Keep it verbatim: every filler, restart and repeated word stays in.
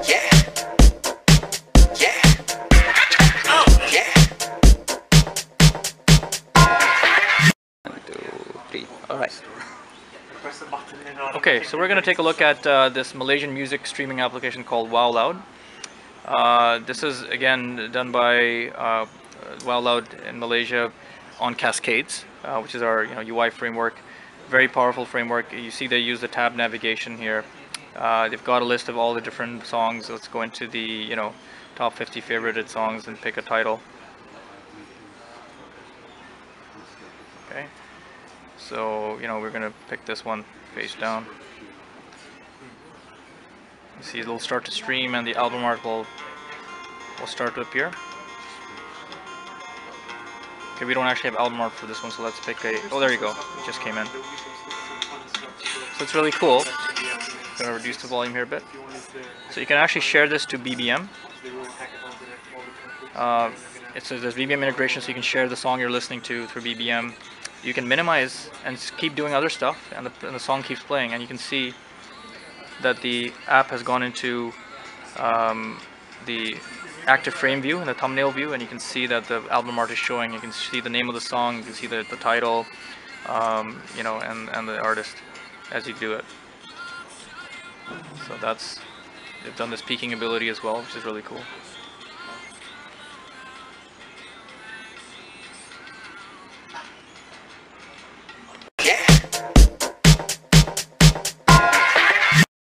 Okay, so we're going to take a look at uh, this Malaysian music streaming application called WowLoud. Uh, this is again done by uh, WowLoud in Malaysia on Cascades, uh, which is our you know, U I framework. Very powerful framework. You see they use the tab navigation here. Uh, they've got a list of all the different songs. Let's go into the you know top fifty favorited songs and pick a title. Okay, so you know we're going to pick this one. Face down. You see it'll start to stream and the album art will, will start to appear. Okay, we don't actually have album art for this one, so let's pick a... Oh, there you go. It just came in. So it's really cool. I'm going to reduce the volume here a bit. So you can actually share this to B B M. Uh, it says there's B B M integration, so you can share the song you're listening to through B B M. You can minimize and keep doing other stuff, and the, and the song keeps playing, and you can see that the app has gone into um, the active frame view and the thumbnail view, and you can see that the album art is showing. You can see the name of the song, you can see the, the title, um, you know, and, and the artist as you do it. So that's, they've done this peaking ability as well, which is really cool.